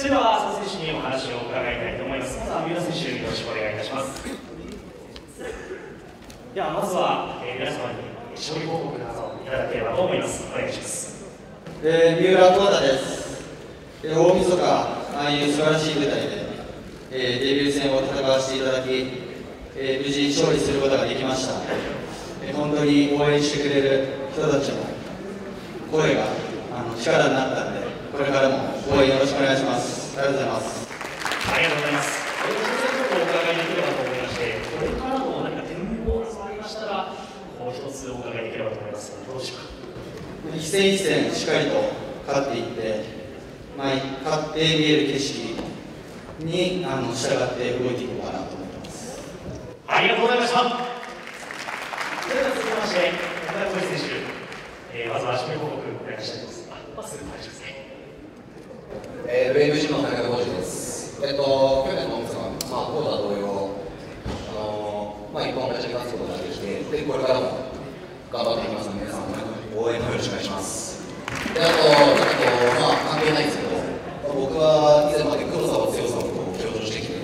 それでは浅野選手にお話を伺いたいと思います。まずは三浦選手、よろしくお願いいたします。ではまずは、皆様に勝利報告などいただければと思います。お願いします。三浦航太です。大晦日、ああいう素晴らしい舞台で、デビュー戦を戦わせていただき、無事勝利することができました。本当に応援してくれる人たちの声が力になったんで、これからも応援よろしくお願いします。ありがとうございます。ありがとうございます。お伺いできればと思いまして、これからも何か展望がありましたら、こう一つお伺いできればと思います。どうでしょうか。一戦一戦しっかりと勝っていって、勝って見える景色に従って動いていこうかなと思います。ありがとうございました。それでは続きまして、岡田選手、まずは勝利報告お願いしたいです。ウェーブジムの田中浩二です。去年の大晦日、コーダ同様、一本勝ち勝つことができて、でこれからも頑張っていきますので、皆さん応援をよろしくお願いします。であと、関係ないんですけど、僕は以前まで黒さを強さを強調してきて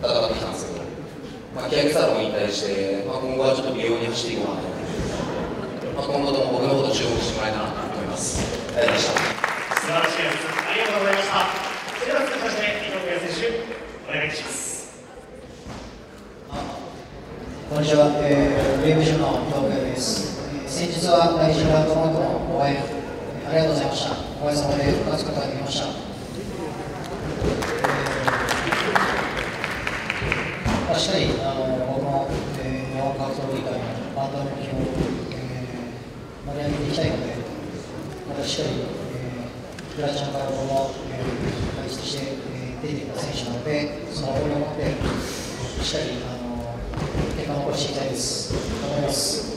戦ってきたんですけど、キヤキサロン引退して、今後はちょっと微妙に走っていこうかなと思ってます、今後とも僕のこと注目してもらえたらなと思います。ありがとうございました。素晴らしいです。ありがとうございました。それでは続きまして、井上選手、お願いします。こんにちは、ウェーブジムの井上です。先日は来週はトロントの応援、ありがとうございました。おかげさまで勝つことができました。しっかり僕の日本格闘技界のバンドの目標を盛り上げていきたいので、またしっかり。グラチャンからも輩出して出てきた選手なので、その思いを持ってしっかり結果を残していきたいです。頑張ります。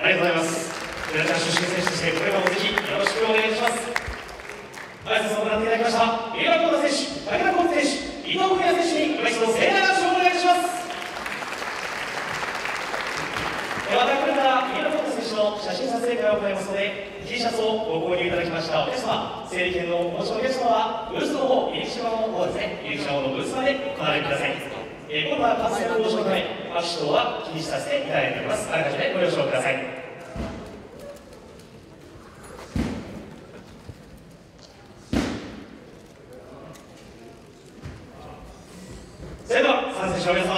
ありがとうございます。グラチャン出身選手としてこれからもぜひよろしくお願いします。解説をご覧いただきました。三浦航太選手、田中浩二選手、伊藤智也選手にご一同盛大な拍手をお願いします。またこれから三浦航太選手の写真撮影会を行いますので。T シャツをご購入いただきましたお客様、整理券のお持ちのお客様はブースの方、入り口側の方ですね、入り口側のブースまでお並びください。今度は感染防止のため、拍手等は禁止させていただいております。あらかじめご了承ください。それでは、参戦者の皆様